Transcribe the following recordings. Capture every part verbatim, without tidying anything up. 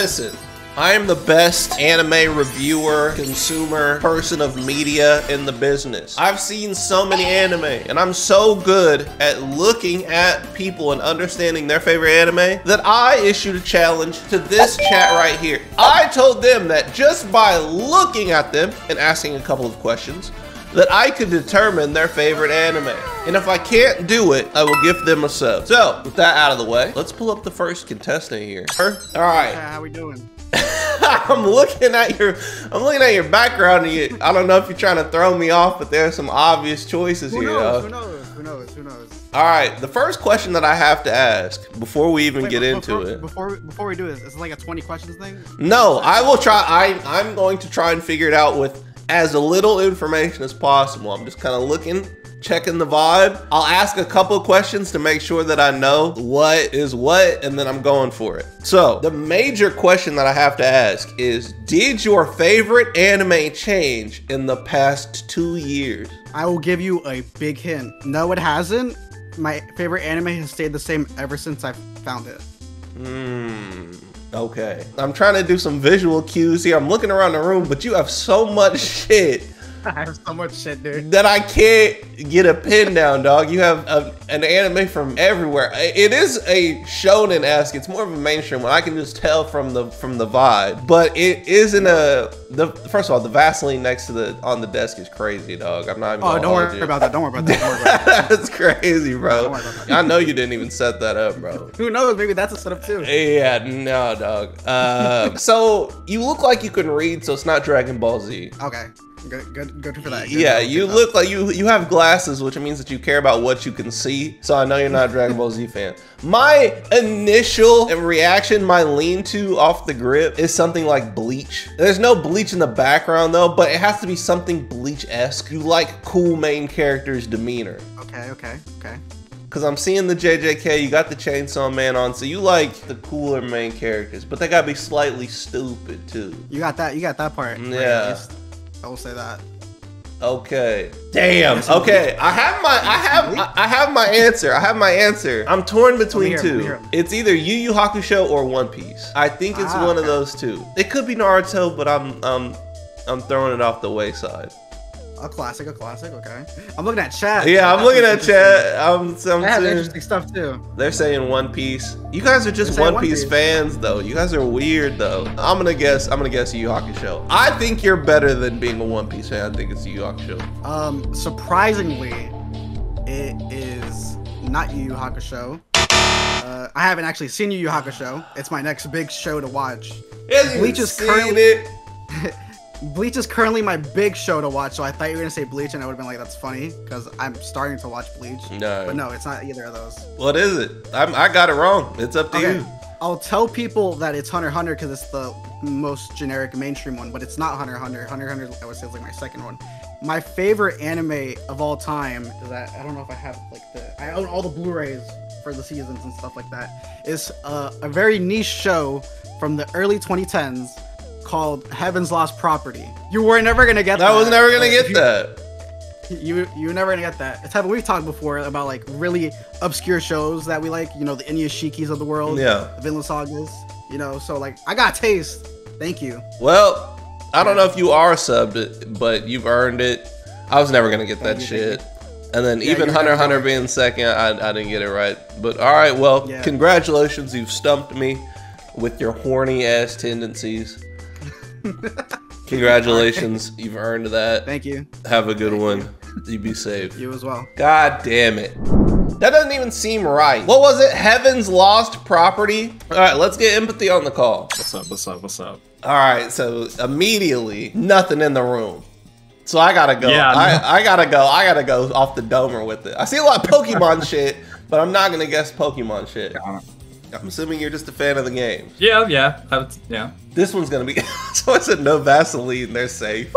Listen, I am the best anime reviewer, consumer, person of media in the business. I've seen so many anime, and I'm so good at looking at people and understanding their favorite anime that I issued a challenge to this chat right here. I told them that just by looking at them and asking a couple of questions, that I could determine their favorite anime. And if I can't do it, I will give them a sub. So, with that out of the way, let's pull up the first contestant here. Her? All right. Uh, how we doing? I'm looking at your, I'm looking at your background. And you, I don't know if you're trying to throw me off, but there are some obvious choices who here. Knows, who knows? Who knows? Who knows? All right. The first question that I have to ask before we even Wait, get before, into before, it. Before before we do this, is it like a twenty questions thing? No, I will try. I I'm going to try and figure it out with as little information as possible. I'm just kind of looking, checking the vibe. I'll ask a couple of questions to make sure that I know what is what, and then I'm going for it. So the major question that I have to ask is, did your favorite anime change in the past two years? I will give you a big hint. No, it hasn't. My favorite anime has stayed the same ever since I found it. Hmm. Okay, I'm trying to do some visual cues here. I'm looking around the room, but you have so much shit. I have so much shit, dude. That I can't get a pin down, dog. You have a, an anime from everywhere. It is a shonen-esque. It's more of a mainstream one. I can just tell from the from the vibe. But it isn't a the first of all, the Vaseline next to the on the desk is crazy, dog. I'm not even. Oh, don't worry about that. Don't worry about that. Don't worry about that. That's crazy, bro. Don't worry about that. I know you didn't even set that up, bro. Who knows? Maybe that's a setup too. Yeah, no, dog. Uh, so you look like you can read, so it's not Dragon Ball Z. Okay. Good, good, good for that. Good yeah, you enough. Look like you you have glasses, which means that you care about what you can see. So I know you're not a Dragon Ball Z fan. My initial reaction, my lean-to off the grip, is something like Bleach. There's no Bleach in the background though, but it has to be something Bleach-esque. You like cool main character's demeanor. Okay, okay, okay. Cause I'm seeing the J J K, you got the Chainsaw Man on, so you like the cooler main characters, but they gotta be slightly stupid too. You got that. You got that part. Yeah. Right? I will say that. Okay. Damn. Okay. I have my I have I have my answer. I have my answer. I'm torn between two. It's either Yu Yu Hakusho or One Piece. I think it's ah, one okay. of those two. It could be Naruto, but I'm um I'm throwing it off the wayside. A classic, a classic, okay. I'm looking at chat. Yeah, I'm looking at chat. I'm, I'm yeah, interesting stuff too. They're saying One Piece. You guys are just One Piece fans though. You guys are weird though. I'm gonna guess, I'm gonna guess Yu Yu Hakusho. I think you're better than being a One Piece fan. I think it's Yu Yu Hakusho. Um, surprisingly, it is not Yu Yu Hakusho. Uh, I haven't actually seen Yu Yu Hakusho. It's my next big show to watch. Bleach is currently it. Bleach is currently my big show to watch, so I thought you were gonna say Bleach, and I would've been like, that's funny, because I'm starting to watch Bleach. No. But no, it's not either of those. What is it? I'm, I got it wrong. It's up to okay. you. I'll tell people that it's Hunter x Hunter because it's the most generic mainstream one, but it's not Hunter x Hunter. Hunter x Hunter, I would say, is like my second one. My favorite anime of all time is that, I don't know if I have like the, I own all the Blu-rays for the seasons and stuff like that, is uh, a very niche show from the early twenty tens called Heaven's Lost Property. You were never gonna get that. That was never gonna get that. You you were never gonna get that. It's happened. We've talked before about like really obscure shows that we like. You know, the Inuyashikis of the world. Yeah. The Vinland Sagas. You know, so like I got taste. Thank you. Well, I don't know if you are subbed, but you've earned it. I was never gonna get that shit. And then yeah, even Hunter Hunter being second, I I didn't get it right. But all right, well, yeah. Congratulations, you've stumped me with your horny ass tendencies. Congratulations, you've earned that. Thank you. Have a good Thank one. You. You be safe. You as well. God damn it. That doesn't even seem right. What was it? Heaven's Lost Property? All right, let's get empathy on the call. What's up, what's up, what's up? All right, so immediately, nothing in the room. So I gotta go. Yeah, I, I, I gotta go. I gotta go off the domer with it. I see a lot of Pokemon shit, but I'm not gonna guess Pokemon shit. God. I'm assuming you're just a fan of the game. Yeah, yeah, I would, yeah. This one's gonna be. So I said no Vaseline. They're safe.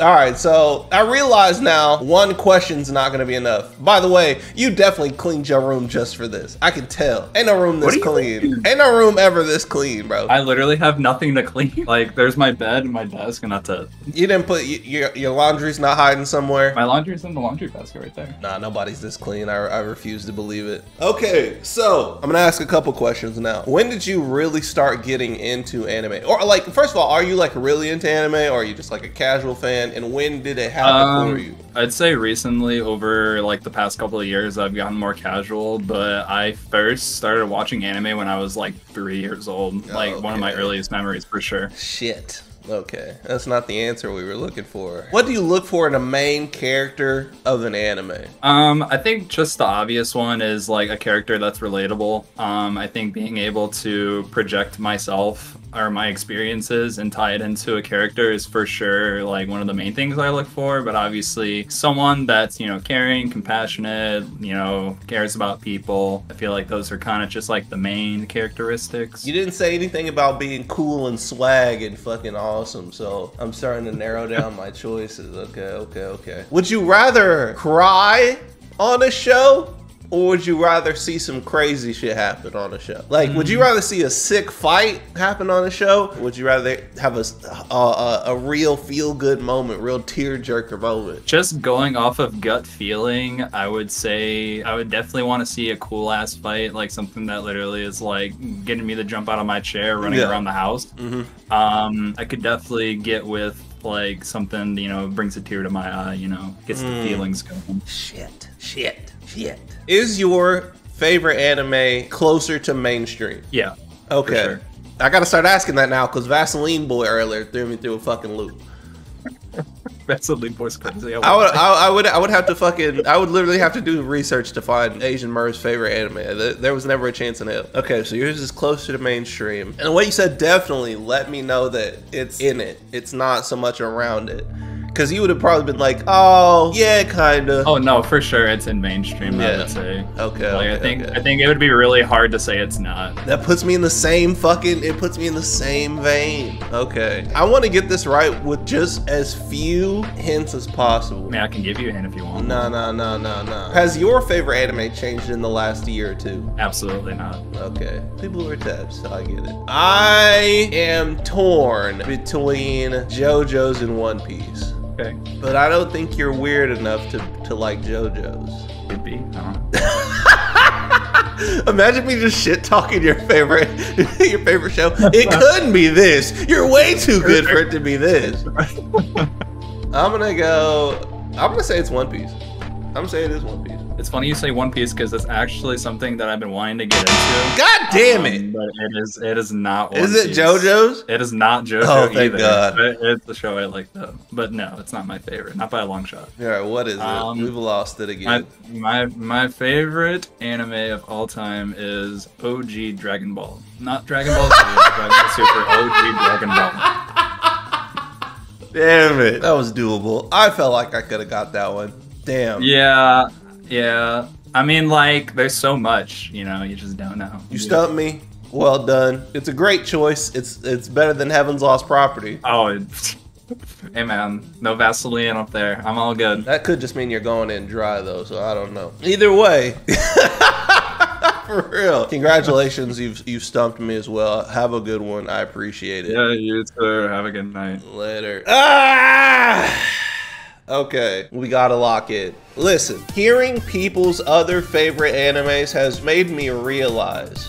All right, so I realize now one question's not gonna be enough. By the way, you definitely cleaned your room just for this. I can tell. Ain't no room this clean. Doing? Ain't no room ever this clean, bro. I literally have nothing to clean. Like, there's my bed and my desk, and that's it. You didn't put your your laundry's not hiding somewhere. My laundry's in the laundry basket right there. Nah, nobody's this clean. I I refuse to believe it. Okay, so I'm gonna ask a couple questions now. When did you really start getting into anime? Or like, first of all, are you like really into anime, or are you just like a casual fan? And when did it happen um, for you? I'd say recently, over like the past couple of years, I've gotten more casual, but I first started watching anime when I was like three years old. Oh, like okay. One of my earliest memories for sure. Shit. Okay, that's not the answer we were looking for. What do you look for in a main character of an anime? Um, I think just the obvious one is like a character that's relatable. Um, I think being able to project myself or my experiences and tie it into a character is for sure like one of the main things I look for, but obviously someone that's, you know, caring, compassionate, you know, cares about people. I feel like those are kind of just like the main characteristics. You didn't say anything about being cool and swag and fucking awesome, so I'm starting to narrow down my choices. Okay, okay, okay. Would you rather cry on a show? Or would you rather see some crazy shit happen on a show? Like, mm. would you rather see a sick fight happen on a show? Would you rather have a, a, a real feel-good moment, real tear-jerker moment? Just going off of gut feeling, I would say I would definitely want to see a cool-ass fight, like something that literally is like getting me to jump out of my chair, running yeah. around the house. Mm-hmm. um, I could definitely get with like something, you know, brings a tear to my eye, you know, gets mm. the feelings going. Shit, shit, shit. Is your favorite anime closer to mainstream? Yeah. Okay. Sure. I gotta start asking that now because Vaseline Boy earlier threw me through a fucking loop. Vaseline Boy's crazy. I would, I would, I would, I would have to fucking, I would literally have to do research to find Asian Mer's favorite anime. There was never a chance in hell. Okay, so yours is closer to mainstream, and what you said definitely let me know that it's in it. It's not so much around it. Because you would have probably been like, oh, yeah, kind of. Oh, no, for sure. It's in mainstream, yeah. I would say. Okay. Like, okay, I think okay. I think it would be really hard to say it's not. That puts me in the same fucking, it puts me in the same vein. Okay. I want to get this right with just as few hints as possible. I mean, I can give you a hint if you want. No, no, no, no, no. Has your favorite anime changed in the last year or two? Absolutely not. Okay. People are tabs, so I get it. I am torn between JoJo's and One Piece. Okay. But I don't think you're weird enough to, to like JoJo's. Could be. I don't know. Imagine me just shit talking your favorite your favorite show. It couldn't be this. You're way too good for it to be this. I'm gonna go. I'm gonna say it's One Piece. I'm saying it is One Piece. It's funny you say One Piece because it's actually something that I've been wanting to get into. God damn it! Um, but it is, it is not One Piece. Is it JoJo's? It is not JoJo oh, either. Oh, thank God. It, it's the show I like, though. But no, it's not my favorite. Not by a long shot. All right, what is um, it? We've lost it again. My, my, my favorite anime of all time is O G Dragon Ball. Not Dragon Ball Z, Dragon Ball Super, O G Dragon Ball. Damn it. That was doable. I felt like I could have got that one. Damn. Yeah, yeah. I mean, like, there's so much, you know, you just don't know. You stumped me. Well done. It's a great choice. It's it's better than Heaven's Lost Property. Oh, it's... hey, man. No Vaseline up there. I'm all good. That could just mean you're going in dry, though, so I don't know. Either way... For real. Congratulations, you've you've stumped me as well. Have a good one. I appreciate it. Yeah, you too. Have a good night. Later. Ah! Okay, we gotta lock it. Listen, hearing people's other favorite animes has made me realize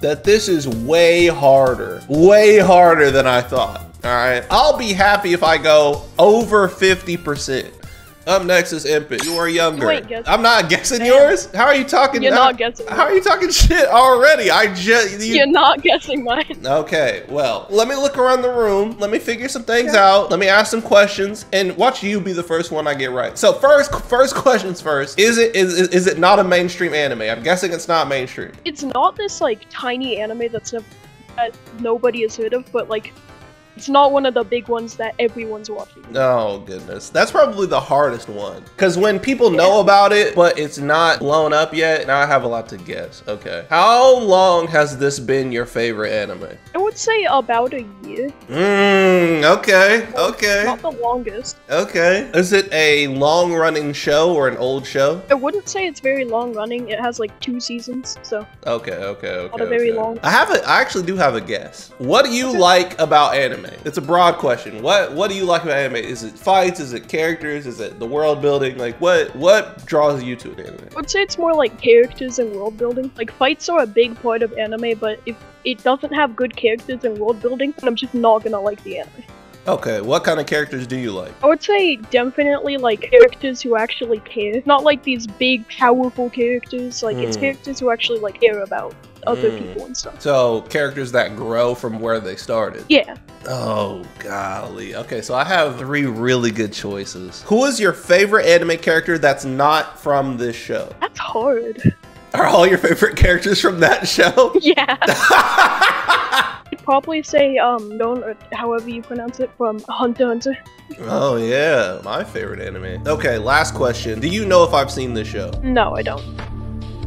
that this is way harder, way harder than I thought, all right? I'll be happy if I go over fifty percent. Up next is Impit. You are younger. Wait, guess I'm not guessing Damn. yours? How are you talking? You're how, not guessing. How are you talking shit already? I just. You... You're not guessing mine. Okay, well, let me look around the room. Let me figure some things okay. out. Let me ask some questions and watch you be the first one I get right. So first, first questions first. Is it is is it not a mainstream anime? I'm guessing it's not mainstream. It's not this like tiny anime that's never, that nobody has heard of, but like It's not one of the big ones that everyone's watching. Oh, goodness. That's probably the hardest one. Because when people know yeah. about it, but it's not blown up yet, now I have a lot to guess. Okay. How long has this been your favorite anime? I would say about a year. Mmm, okay, okay. Not the longest. Okay. Is it a long-running show or an old show? I wouldn't say it's very long-running. It has like two seasons, so. Okay, okay, okay. Not a very okay. long. I have a, I actually do have a guess. What do you okay. like about anime? It's a broad question. What what do you like about anime? Is it fights? Is it characters? Is it the world building? Like what what draws you to an anime? I'd say it's more like characters and world building. Like fights are a big part of anime, but if it doesn't have good characters and world building, then I'm just not gonna like the anime. Okay, what kind of characters do you like? I would say definitely like characters who actually care. Not like these big powerful characters, like mm. it's characters who actually like care about other mm. people and stuff. So characters that grow from where they started. Yeah. Oh, golly. Okay, so I have three really good choices. Who is your favorite anime character that's not from this show? That's hard. Are all your favorite characters from that show? Yeah. I'd probably say, um, Gon, or however you pronounce it, from Hunter x Hunter. Oh, yeah. My favorite anime. Okay, last question. Do you know if I've seen this show? No, I don't.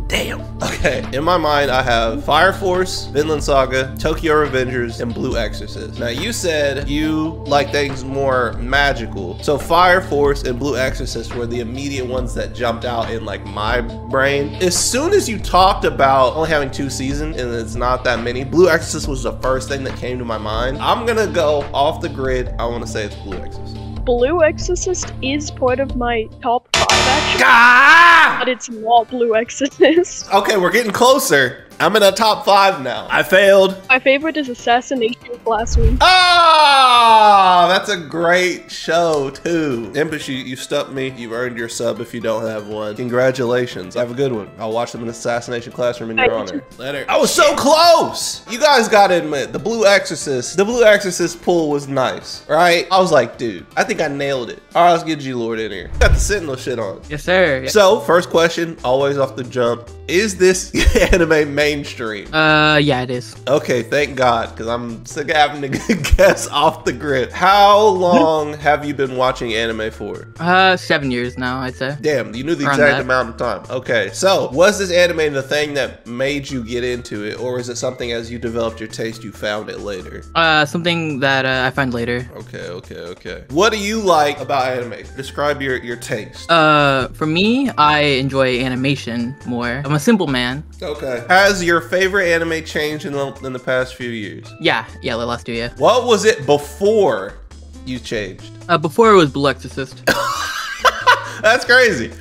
Damn. Okay, in my mind, I have Fire Force, Vinland Saga, Tokyo Revengers, and Blue Exorcist. Now, you said you like things more magical. So Fire Force and Blue Exorcist were the immediate ones that jumped out in like my brain. As soon as you talked about only having two seasons and it's not that many, Blue Exorcist was the first thing that came to my mind. I'm gonna go off the grid. I wanna say it's Blue Exorcist. Blue Exorcist is part of my top five, actually. Ah! But it's not Blue Exorcist. Okay, we're getting closer. I'm in a top five now. I failed. My favorite is Assassination Classroom. Ah, oh, that's a great show too. Impish, you, you stumped me. You've earned your sub if you don't have one. Congratulations. Have a good one. I'll watch them in Assassination Classroom in your honor. Later. I was so close. You guys gotta admit, the Blue Exorcist, the Blue Exorcist pull was nice, right? I was like, dude, I think I nailed it. All right, let's get G-Lord in here. Got the Sentinel shit on. Yes, sir. So, first question, always off the jump. Is this anime mainstream? Uh, yeah, it is. Okay, thank God, because I'm sick of having to guess off the grid. How long have you been watching anime for? Uh, seven years now, I'd say. Damn, you knew the Around exact that. amount of time. Okay, so was this anime the thing that made you get into it, or is it something as you developed your taste, you found it later? Uh, something that uh, I found later. Okay, okay, okay. What do you like about anime? Describe your, your taste. Uh, for me, I enjoy animation more. I'm a simple man. Okay. Has your favorite anime changed in the, in the past few years? Yeah, yeah, the last two, yeah. What was it before you changed? Uh, before it was Blue Exorcist. That's crazy.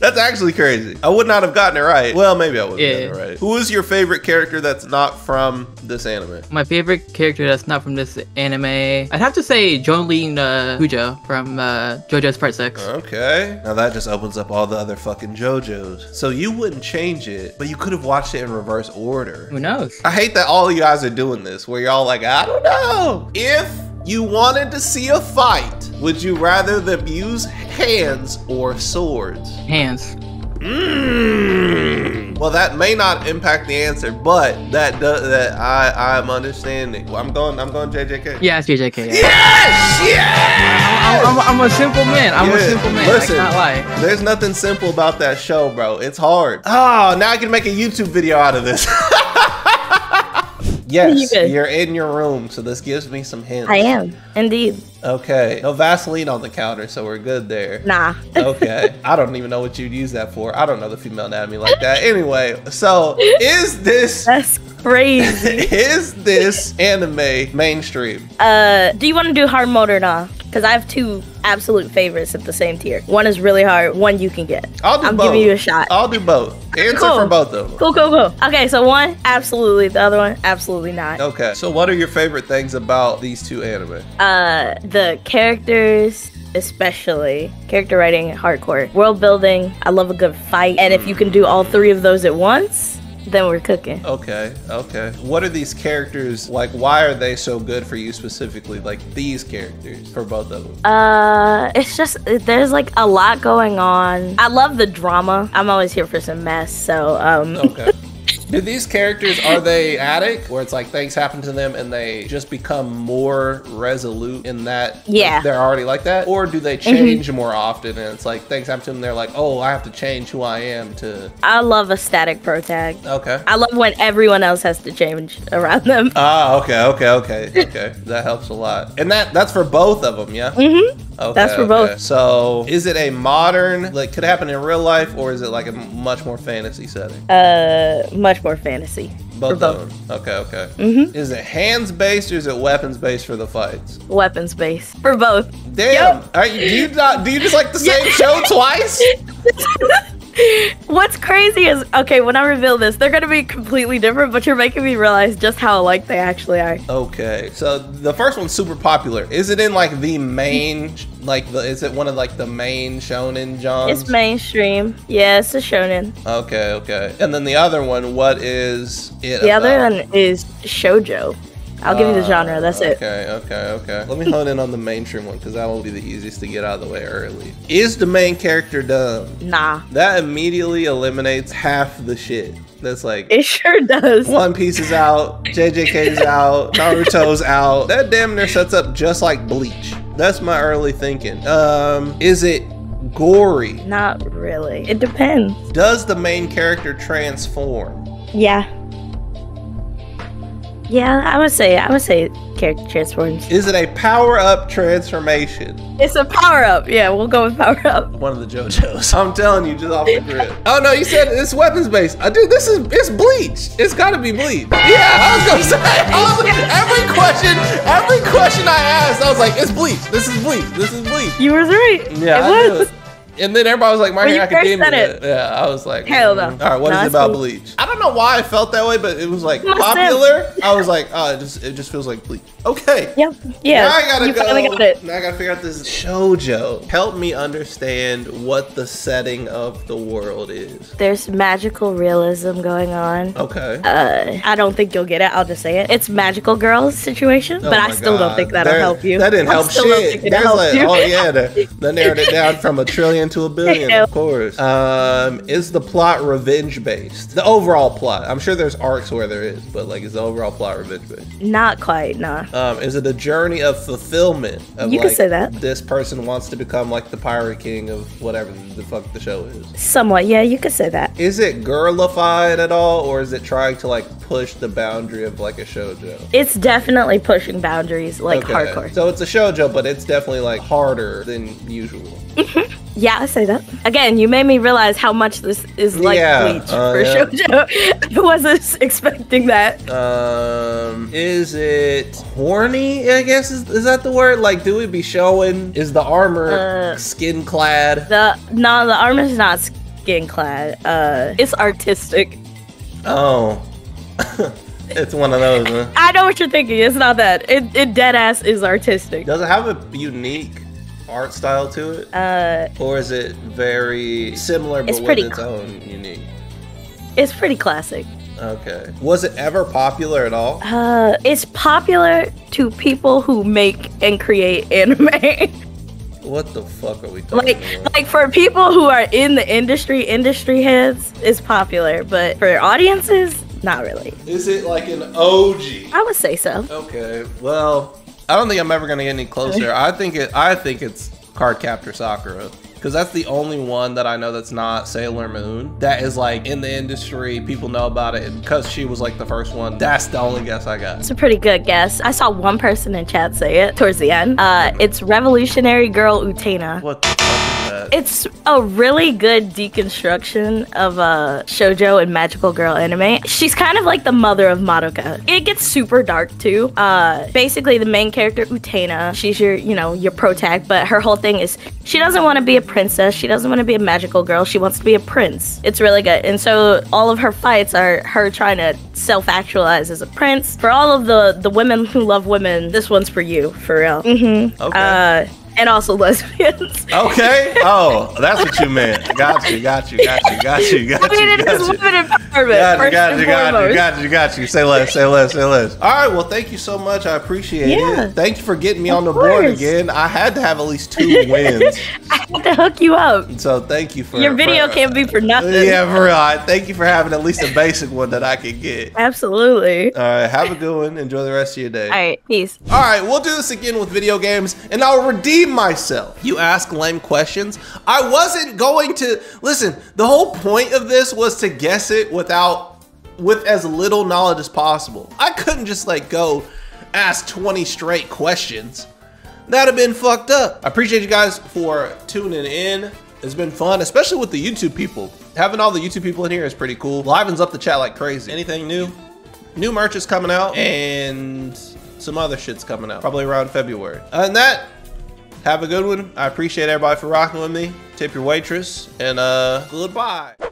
That's actually crazy. I would not have gotten it right. Well, maybe I would have yeah. gotten it right. Who is your favorite character that's not from this anime? My favorite character that's not from this anime, I'd have to say Jolene uh, Cujo from uh, JoJo's Part six. Okay. Now that just opens up all the other fucking JoJo's. So you wouldn't change it, but you could have watched it in reverse order. Who knows? I hate that all you guys are doing this, where you're all like, I don't know. If you wanted to see a fight, would you rather them use hands or swords? Hands. Mm. Well, that may not impact the answer, but that does, that I I'm understanding. Well, I'm going I'm going J J K. Yeah, it's J J K. Yeah. Yes, yes. I'm, I'm, I'm a simple man. I'm yeah. a simple man. Listen, I can't lie. There's nothing simple about that show, bro. It's hard. Oh, now I can make a YouTube video out of this. Yes, you're in your room, so this gives me some hints. I am, indeed. Okay, no Vaseline on the counter, so we're good there. Nah. Okay, I don't even know what you'd use that for. I don't know the female anatomy like that. Anyway, so is this... That's crazy. Is this anime mainstream? Uh, do you want to do hard mode or not? Because I have two absolute favorites at the same tier. One is really hard, one you can get. I'll do I'm both. I'm giving you a shot. I'll do both. Answer cool. for both of them. Cool, cool, cool. Okay, so one, absolutely. The other one, absolutely not. Okay, so what are your favorite things about these two anime? Uh, the characters, especially. Character writing, hardcore. World building, I love a good fight. And if you can do all three of those at once, then we're cooking. Okay, okay. What are these characters, like, why are they so good for you specifically? Like, these characters, for both of them? Uh, it's just, there's, like, a lot going on. I love the drama. I'm always here for some mess, so, um... Okay. Do these characters, are they addict, where it's like things happen to them and they just become more resolute in that yeah. they're already like that? Or do they change mm-hmm. more often and it's like things happen to them and they're like, oh, I have to change who I am to... I love a static protag. Okay. I love when everyone else has to change around them. Ah, okay, okay, okay, okay. That helps a lot. And that that's for both of them, yeah? Mm-hmm. Okay, that's for okay. both. So is it a modern, like could it happen in real life, or is it like a much more fantasy setting? Uh, much more fantasy. Both of them. Okay, okay. Mm-hmm. Is it hands-based or is it weapons-based for the fights? Weapons-based. For both. Damn. Yep. Are you, do, you not, do you just like the same show twice? What's crazy is, okay, when I reveal this, they're going to be completely different, but you're making me realize just how alike they actually are. Okay, so the first one's super popular. Is it in, like, the main, like, the, is it one of, like, the main shonen genres? It's mainstream. Yeah, it's a shonen. Okay, okay. And then the other one, what is it The about? Other one is shoujo. I'll give you the genre, that's it. Okay, okay, okay. Let me hone in on the mainstream one, because that will be the easiest to get out of the way early. Is the main character dumb? Nah. That immediately eliminates half the shit. That's like... It sure does. One Piece is out, J J K's out, Naruto's out. That damn near sets up just like Bleach. That's my early thinking. Um, is it... gory? Not really. It depends. Does the main character transform? Yeah. Yeah, I would say, I would say character transforms. Is it a power-up transformation? It's a power-up. Yeah, we'll go with power-up. One of the JoJo's. I'm telling you, just off the grid. Oh, no, you said it's weapons-based. Uh, dude, this is, it's Bleach. It's gotta be Bleach. Yeah, I was gonna say, I was, every question, every question I asked, I was like, it's Bleach. This is Bleach. This is Bleach. You were right. Yeah, it I was. And then everybody was like, My Hero Academia. It. Yeah, I was like, hell no. Mm. All right, what no, is it about Bleach? Bleach? I don't know why I felt that way, but it was like popular. I was like, oh, it just, it just feels like Bleach. Okay. Yep. Yeah. Now I gotta you go. Got it. Now I gotta figure out this shoujo. Help me understand what the setting of the world is. There's magical realism going on. Okay. Uh, I don't think you'll get it. I'll just say it. It's magical girls situation, oh but I still God. don't think that'll there, help you. That didn't I help shit. That help like, oh yeah, they, they narrowed it down from a trillion to a billion, of course. Um, is the plot revenge based? The overall plot. I'm sure there's arcs where there is, but like, is the overall plot revenge based? Not quite, nah. Um, is it a journey of fulfillment? Of, you like, can say that. This person wants to become like the pirate king of whatever the fuck the show is. Somewhat, yeah, you could say that. Is it girlified at all, or is it trying to like push the boundary of like a shoujo? It's definitely pushing boundaries, like okay. hardcore. So it's a shoujo, but it's definitely like harder than usual. Yeah, I say that. Again, you made me realize how much this is like yeah, Bleach uh, for yeah. shoujo. I wasn't expecting that. Um, is it horny, I guess? Is, is that the word? Like, do we be showing? Is the armor uh, skin clad? The, no, the armor's not skin clad. Uh, it's artistic. Oh. It's one of those, huh? I know what you're thinking. It's not that. It, it dead ass is artistic. Does it have a unique... art style to it? Uh, or is it very similar but it's with its own unique? It's pretty classic. Okay. Was it ever popular at all? Uh, it's popular to people who make and create anime. What the fuck are we talking like, about? Like, for people who are in the industry, industry heads, it's popular. But for audiences, not really. Is it like an O G? I would say so. Okay, well... I don't think I'm ever gonna get any closer. I think it. I think it's Cardcaptor Sakura, because that's the only one that I know that's not Sailor Moon. That is like in the industry, people know about it, and because she was like the first one. That's the only guess I got. It's a pretty good guess. I saw one person in chat say it towards the end. Uh, it's Revolutionary Girl Utena. What the fuck is that? It's a really good deconstruction of a uh, shoujo and magical girl anime. She's kind of like the mother of Madoka. It gets super dark too. Uh, basically, the main character Utena, she's your, you know, your protag, but her whole thing is she doesn't want to be a princess. She doesn't want to be a magical girl. She wants to be a prince. It's really good. And so all of her fights are her trying to self-actualize as a prince. For all of the the women who love women, this one's for you, for real. Mm-hmm. Okay. Uh, And also lesbians. Okay. Oh, that's what you meant. Got you, got you, got you, got you, got you. I mean, it is women empowerment. servant. Got you, got you, got you, got you, got you. Say less, say less, say less. All right, well, thank you so much. I appreciate yeah. it. Thank you for getting me of on the course. board again. I had to have at least two wins. I had to hook you up. So thank you for your video. For, can't be for nothing. Yeah, for real. Right. Thank you for having at least a basic one that I could get. Absolutely. All right, have a good one. Enjoy the rest of your day. All right, peace. All right, we'll do this again with video games, and I'll redeem myself. You ask lame questions. I wasn't going to listen. The whole point of this was to guess it without with as little knowledge as possible. I couldn't just like go ask twenty straight questions. That'd have been fucked up. I appreciate you guys for tuning in. It's been fun, especially with the YouTube people. Having all the YouTube people in here is pretty cool. Livens up the chat like crazy. Anything new? New merch is coming out and some other shit's coming out probably around February. Other than that, have a good one. I appreciate everybody for rocking with me. Tip your waitress and uh, goodbye.